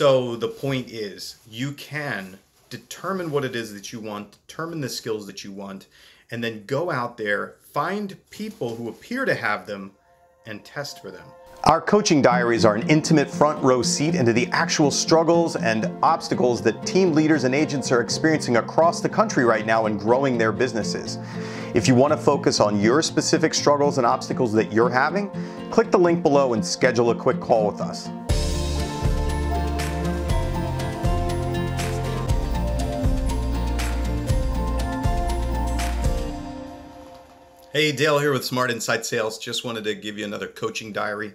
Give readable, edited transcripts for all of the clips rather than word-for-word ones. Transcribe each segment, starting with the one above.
So the point is, you can determine what it is that you want, determine the skills that you want, and then go out there, find people who appear to have them, and test for them. Our coaching diaries are an intimate front row seat into the actual struggles and obstacles that team leaders and agents are experiencing across the country right now in growing their businesses. If you want to focus on your specific struggles and obstacles that you're having, click the link below and schedule a quick call with us. Hey, Dale here with Smart Inside Sales. Just wanted to give you another coaching diary.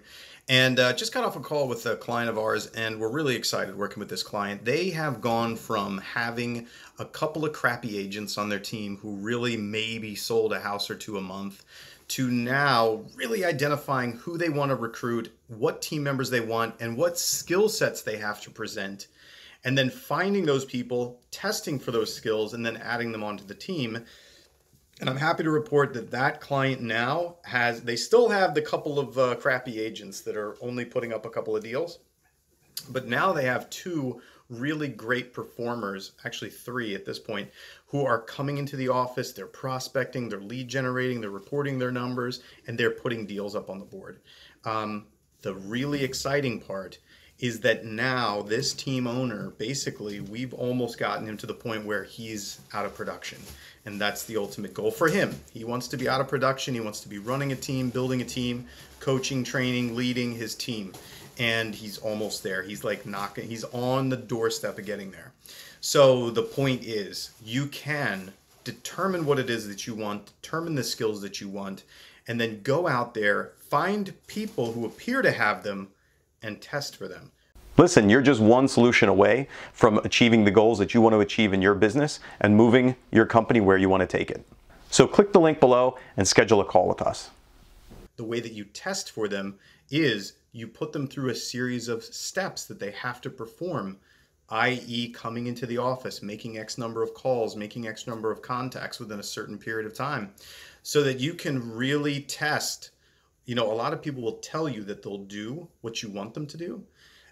And just got off a call with a client of ours, and we're really excited working with this client. They have gone from having a couple of crappy agents on their team who really maybe sold a house or two a month to now really identifying who they want to recruit, what team members they want, and what skill sets they have to present. And then finding those people, testing for those skills, and then adding them onto the team. And I'm happy to report that that client now has, they still have the couple of crappy agents that are only putting up a couple of deals, but now they have two really great performers, actually three at this point, who are coming into the office, they're prospecting, they're lead generating, they're reporting their numbers, and they're putting deals up on the board. The really exciting part is that now this team owner, basically, we've almost gotten him to the point where he's out of production. And that's the ultimate goal for him. He wants to be out of production. He wants to be running a team, building a team, coaching, training, leading his team. And he's almost there. He's like knocking, he's on the doorstep of getting there. So the point is, you can determine what it is that you want, determine the skills that you want, and then go out there, find people who appear to have them, and test for them. Listen, you're just one solution away from achieving the goals that you want to achieve in your business and moving your company where you want to take it. So click the link below and schedule a call with us. The way that you test for them is you put them through a series of steps that they have to perform, i.e. coming into the office, making X number of calls, making X number of contacts within a certain period of time, so that you can really test. You know, a lot of people will tell you that they'll do what you want them to do.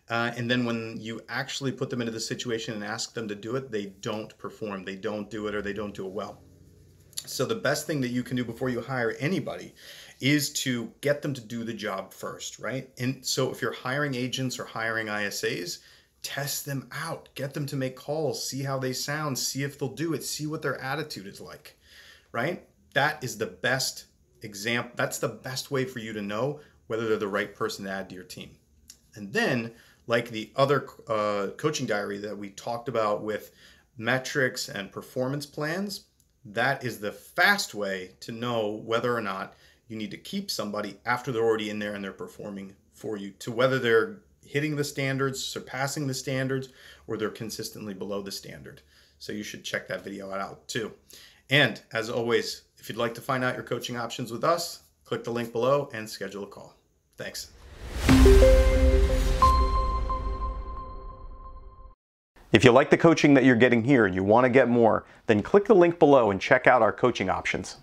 And then when you actually put them into the situation and ask them to do it, they don't perform, they don't do it, or they don't do it well. So the best thing that you can do before you hire anybody is to get them to do the job first, right? And so if you're hiring agents or hiring ISAs, test them out, get them to make calls, see how they sound, see if they'll do it, see what their attitude is like, right? That is the best example. That's the best way for you to know whether they're the right person to add to your team. And then, like the other coaching diary that we talked about with metrics and performance plans, that is the fast way to know whether or not you need to keep somebody after they're already in there and they're performing for you, to whether they're hitting the standards, surpassing the standards, or they're consistently below the standard. So you should check that video out too. And as always, if you'd like to find out your coaching options with us, click the link below and schedule a call. Thanks. If you like the coaching that you're getting here and you want to get more, then click the link below and check out our coaching options.